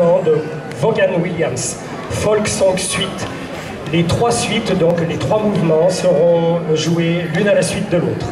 allemand de Vaughan Williams, Folk Song Suite. Les trois suites, donc les trois mouvements, seront joués l'une à la suite de l'autre.